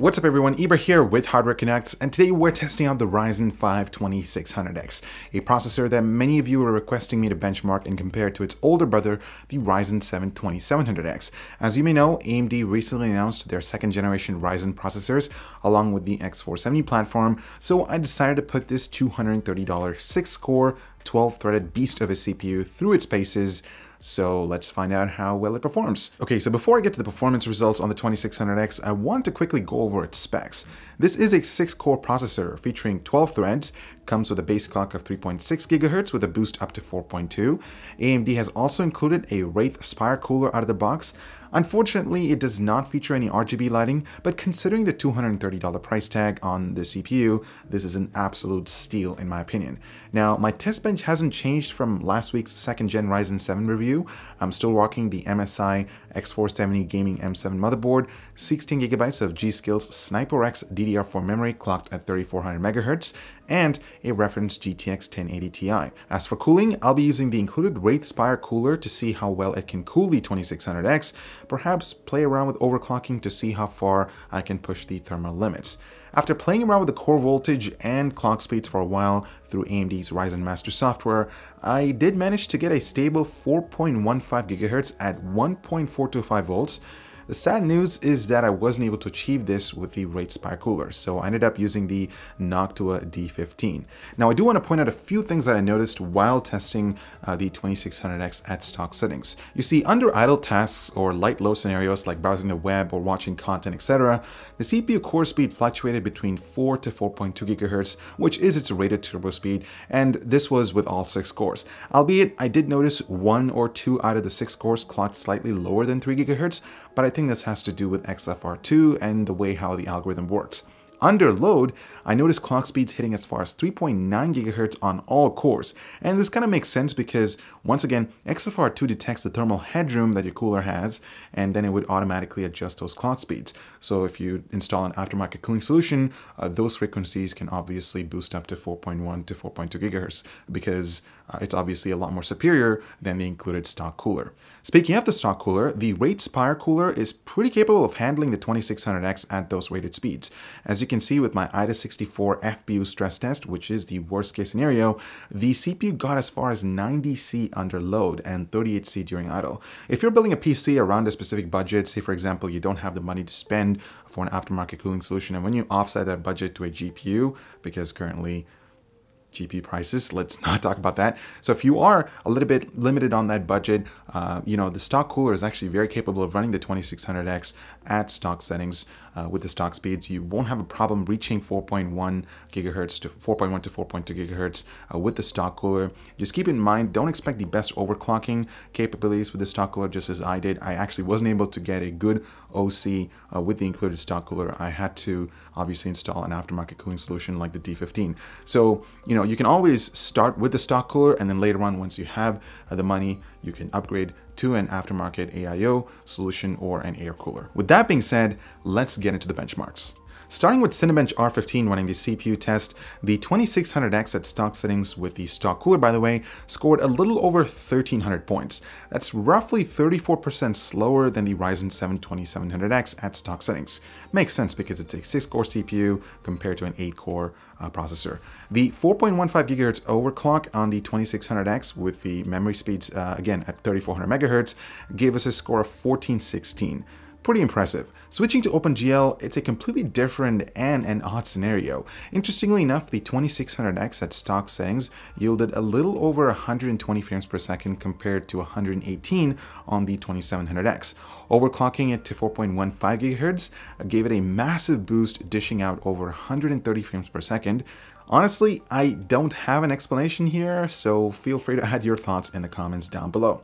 What's up everyone, Ibra here with Hardware Canucks, and today we're testing out the Ryzen 5 2600X, a processor that many of you are requesting me to benchmark and compare to its older brother, the Ryzen 7 2700X. As you may know, AMD recently announced their second generation Ryzen processors along with the X470 platform, so I decided to put this $230 6-core, 12-threaded beast of a CPU through its paces. So let's find out how well it performs. Okay, so before I get to the performance results on the 2600X, I want to quickly go over its specs. This is a 6-core processor featuring 12 threads, comes with a base clock of 3.6 GHz with a boost up to 4.2. AMD has also included a Wraith Spire cooler out of the box. Unfortunately, it does not feature any RGB lighting, but considering the $230 price tag on the CPU, this is an absolute steal in my opinion. Now, my test bench hasn't changed from last week's second gen Ryzen 7 review. I'm still rocking the MSI X470 Gaming M7 motherboard, 16GB of G.Skill Sniper X DDR4 memory clocked at 3400MHz, and a reference GTX 1080Ti. As for cooling, I'll be using the included Wraith Spire cooler to see how well it can cool the 2600X, perhaps play around with overclocking to see how far I can push the thermal limits. After playing around with the core voltage and clock speeds for a while through AMD's Ryzen Master software, I did manage to get a stable 4.15 GHz at 1.425 volts. The sad news is that I wasn't able to achieve this with the Wraith Spire cooler, so I ended up using the Noctua D15. Now I do want to point out a few things that I noticed while testing the 2600X at stock settings. You see, under idle tasks or light load scenarios like browsing the web or watching content, etc., the CPU core speed fluctuated between 4 to 4.2 GHz, which is its rated turbo speed, and this was with all 6 cores. Albeit, I did notice one or two out of the 6 cores clocked slightly lower than 3 GHz, but I think this has to do with XFR2 and the way how the algorithm works. Under load, I noticed clock speeds hitting as far as 3.9 GHz on all cores, and this kind of makes sense because, once again, XFR2 detects the thermal headroom that your cooler has, and then it would automatically adjust those clock speeds. So if you install an aftermarket cooling solution, those frequencies can obviously boost up to 4.1 to 4.2 GHz because it's obviously a lot more superior than the included stock cooler. Speaking of the stock cooler, the Wraith Spire cooler is pretty capable of handling the 2600X at those rated speeds. As you can see with my AIDA64 FPU stress test, which is the worst case scenario, the CPU got as far as 90C under load and 38C during idle. If you're building a PC around a specific budget, say for example you don't have the money to spend for an aftermarket cooling solution, and when you offset that budget to a GPU, because currently GPU prices, let's not talk about that. So if you are a little bit limited on that budget, you know, the stock cooler is actually very capable of running the 2600X at stock settings with the stock speeds. You won't have a problem reaching 4.1 to 4.2 GHz with the stock cooler. Just keep in mind, don't expect the best overclocking capabilities with the stock cooler, just as I did. I actually wasn't able to get a good OC with the included stock cooler. I had to obviously install an aftermarket cooling solution like the D15. So, you know, you can always start with the stock cooler, and then later on, once you have the money, you can upgrade to an aftermarket AIO solution or an air cooler. With that being said, let's get into the benchmarks. Starting with Cinebench R15 running the CPU test, the 2600X at stock settings with the stock cooler, by the way, scored a little over 1300 points. That's roughly 34% slower than the Ryzen 7 2700X at stock settings. Makes sense because it's a 6-core CPU compared to an 8-core processor. The 4.15 GHz overclock on the 2600X with the memory speeds, again, at 3400 MHz, gave us a score of 1416. Pretty impressive. Switching to OpenGL, it's a completely different and an odd scenario. Interestingly enough, the 2600X at stock settings yielded a little over 120 frames per second compared to 118 on the 2700X. Overclocking it to 4.15 GHz gave it a massive boost, dishing out over 130 frames per second. Honestly, I don't have an explanation here, so feel free to add your thoughts in the comments down below.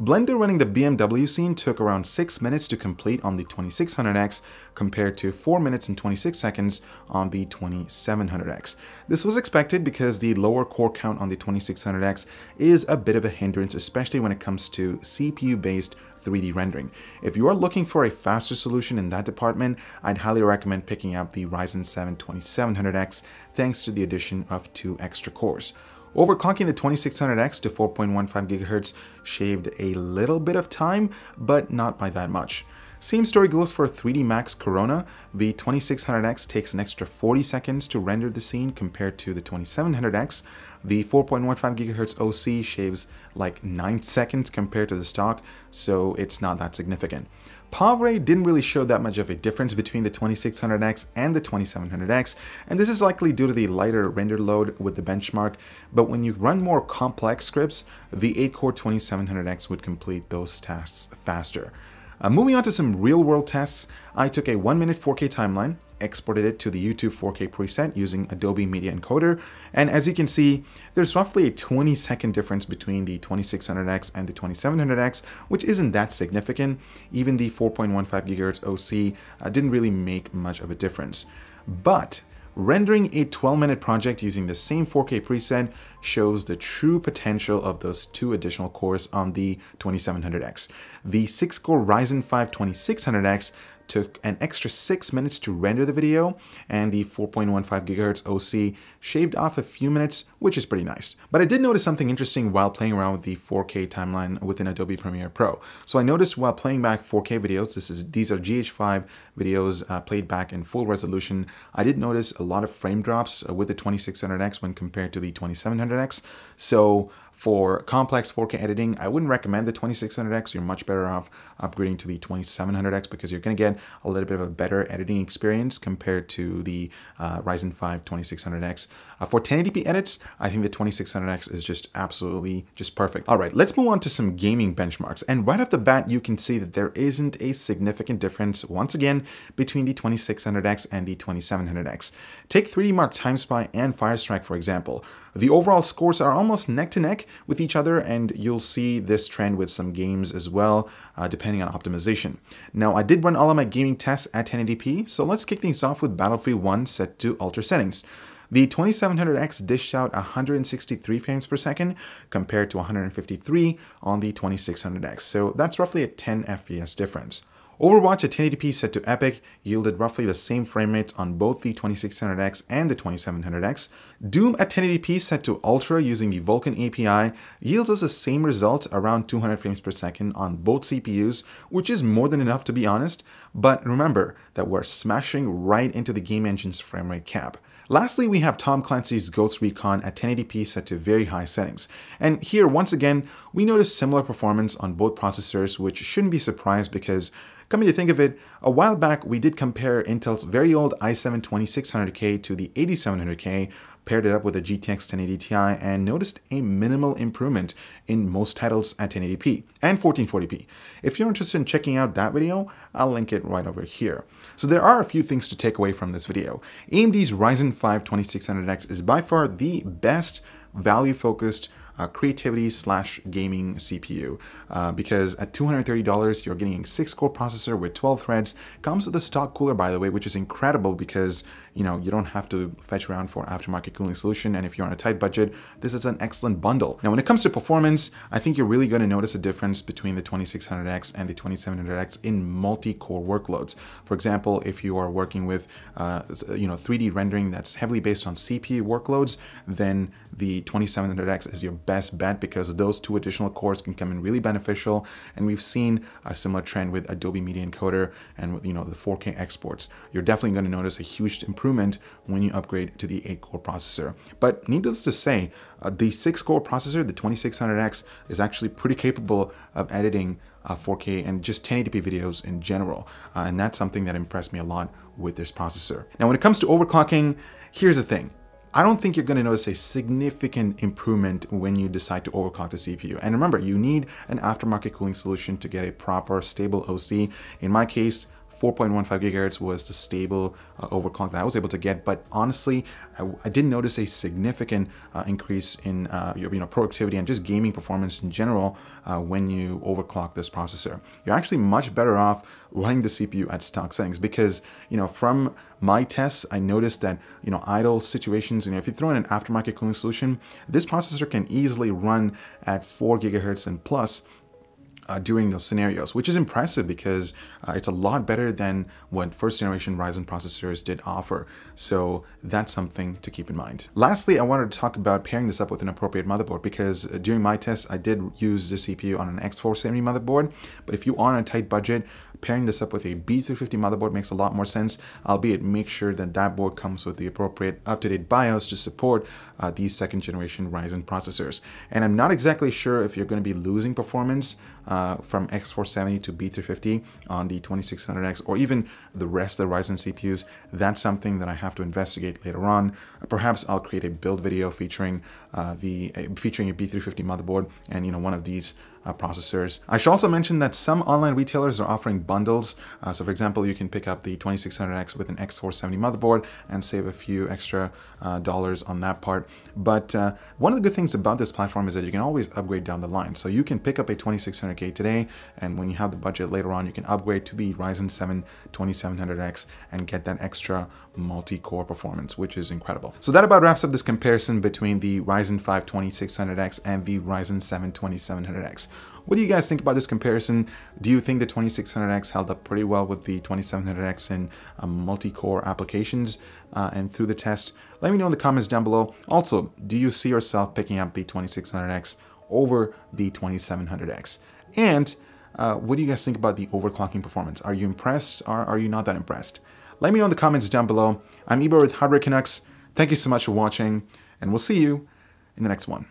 Blender running the BMW scene took around 6 minutes to complete on the 2600X compared to 4 minutes and 26 seconds on the 2700X. This was expected because the lower core count on the 2600X is a bit of a hindrance, especially when it comes to CPU-based 3D rendering. If you are looking for a faster solution in that department, I'd highly recommend picking up the Ryzen 7 2700X thanks to the addition of 2 extra cores. Overclocking the 2600X to 4.15 GHz shaved a little bit of time, but not by that much. Same story goes for 3D Max Corona. The 2600X takes an extra 40 seconds to render the scene compared to the 2700X. The 4.15 GHz OC shaves like 9 seconds compared to the stock, so it's not that significant. PovRay didn't really show that much of a difference between the 2600X and the 2700X, and this is likely due to the lighter render load with the benchmark, but when you run more complex scripts, the 8-core 2700X would complete those tasks faster. Moving on to some real-world tests, I took a 1-minute 4K timeline, exported it to the YouTube 4K preset using Adobe Media Encoder, and as you can see, there's roughly a 20-second difference between the 2600X and the 2700X, which isn't that significant. Even the 4.15 GHz OC didn't really make much of a difference. But rendering a 12-minute project using the same 4K preset shows the true potential of those two additional cores on the 2700X. The 6-core Ryzen 5 2600X took an extra 6 minutes to render the video, and the 4.15 GHz OC shaved off a few minutes, which is pretty nice. But I did notice something interesting while playing around with the 4K timeline within Adobe Premiere Pro. So I noticed while playing back 4K videos, these are GH5 videos played back in full resolution, I did notice a lot of frame drops with the 2600X when compared to the 2700X. So for complex 4K editing, I wouldn't recommend the 2600X. You're much better off upgrading to the 2700X because you're going to get a little bit of a better editing experience compared to the Ryzen 5 2600X. For 1080p edits, I think the 2600X is just absolutely just perfect. All right, let's move on to some gaming benchmarks. And right off the bat, you can see that there isn't a significant difference, once again, between the 2600X and the 2700X. Take 3DMark, Time Spy, and FireStrike, for example. The overall scores are almost neck to neck with each other, and you'll see this trend with some games as well, depending on optimization. Now, I did run all of my gaming tests at 1080p, so let's kick things off with Battlefield 1 set to ultra settings. The 2700X dished out 163 frames per second compared to 153 on the 2600X, so that's roughly a 10 FPS difference. Overwatch at 1080p set to epic yielded roughly the same frame rates on both the 2600X and the 2700X. Doom at 1080p set to ultra using the Vulkan API yields us the same result, around 200 frames per second on both CPUs, which is more than enough to be honest, but remember that we're smashing right into the game engine's frame rate cap. Lastly, we have Tom Clancy's Ghost Recon at 1080p set to very high settings. And here, once again, we notice similar performance on both processors, which shouldn't be surprised because, coming to think of it, a while back we did compare Intel's very old i7-2600K to the 8700K, paired it up with a GTX 1080Ti, and noticed a minimal improvement in most titles at 1080p and 1440p. If you're interested in checking out that video, I'll link it right over here. So there are a few things to take away from this video. AMD's Ryzen 5 2600X is by far the best value-focused creativity/gaming CPU because at $230 you're getting a 6-core processor with 12 threads. Comes with a stock cooler, by the way, which is incredible because you don't have to fetch around for aftermarket cooling solution, and if you're on a tight budget, this is an excellent bundle. Now when it comes to performance, I think you're really going to notice a difference between the 2600X and the 2700X in multi-core workloads. For example, if you are working with 3D rendering that's heavily based on CPU workloads, then the 2700X is your best bet because those two additional cores can come in really beneficial, and we've seen a similar trend with Adobe Media Encoder and with the 4K exports. You're definitely going to notice a huge improvement when you upgrade to the 8-core processor. But needless to say, the 6-core processor, the 2600X, is actually pretty capable of editing 4K and just 1080p videos in general, and that's something that impressed me a lot with this processor. Now when it comes to overclocking, here's the thing. I don't think you're going to notice a significant improvement when you decide to overclock the CPU. And remember, you need an aftermarket cooling solution to get a proper stable OC. In my case, 4.15 gigahertz was the stable overclock that I was able to get, but honestly, I didn't notice a significant increase in productivity and just gaming performance in general when you overclock this processor. You're actually much better off running the CPU at stock settings because, from my tests, I noticed that, idle situations, if you throw in an aftermarket cooling solution, this processor can easily run at 4 gigahertz and plus doing those scenarios, which is impressive because it's a lot better than what first generation Ryzen processors did offer. So that's something to keep in mind. Lastly, I wanted to talk about pairing this up with an appropriate motherboard, because during my test, I did use the CPU on an X470 motherboard, but if you are on a tight budget, pairing this up with a B350 motherboard makes a lot more sense, albeit make sure that that board comes with the appropriate up-to-date BIOS to support these second generation Ryzen processors. And I'm not exactly sure if you're going to be losing performance from X470 to B350 on the 2600X or even the rest of the Ryzen CPUs. That's something that I have to investigate later on. Perhaps I'll create a build video featuring featuring a B350 motherboard and, you know, one of these processors. I should also mention that some online retailers are offering bundles. So for example, you can pick up the 2600X with an X470 motherboard and save a few extra dollars on that part. But one of the good things about this platform is that you can always upgrade down the line. So you can pick up a 2600K today, and when you have the budget later on, you can upgrade to the Ryzen 7 2700X and get that extra multi-core performance, which is incredible. So that about wraps up this comparison between the Ryzen 5 2600X and the Ryzen 7 2700X. What do you guys think about this comparison? Do you think the 2600X held up pretty well with the 2700X in multi-core applications and through the test? Let me know in the comments down below. Also, do you see yourself picking up the 2600X over the 2700X? And what do you guys think about the overclocking performance? Are you impressed or are you not that impressed? Let me know in the comments down below. I'm Ibor with Hardware Canucks. Thank you so much for watching, and we'll see you in the next one.